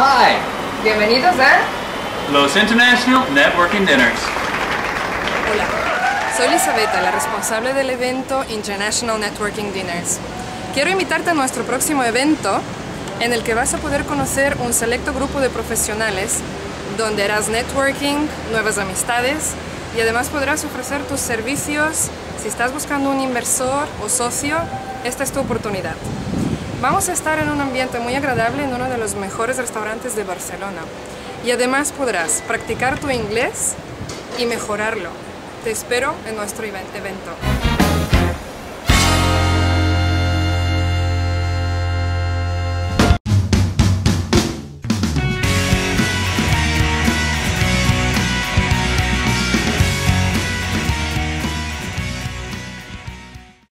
Hi. Bienvenidos a Los International Networking Dinners. Hola, soy Elisabetta, la responsable del evento International Networking Dinners. Quiero invitarte a nuestro próximo evento en el que vas a poder conocer un selecto grupo de profesionales donde harás networking, nuevas amistades y además podrás ofrecer tus servicios. Si estás buscando un inversor o socio, esta es tu oportunidad. Vamos a estar en un ambiente muy agradable en uno de los mejores restaurantes de Barcelona. Y además podrás practicar tu inglés y mejorarlo. Te espero en nuestro evento.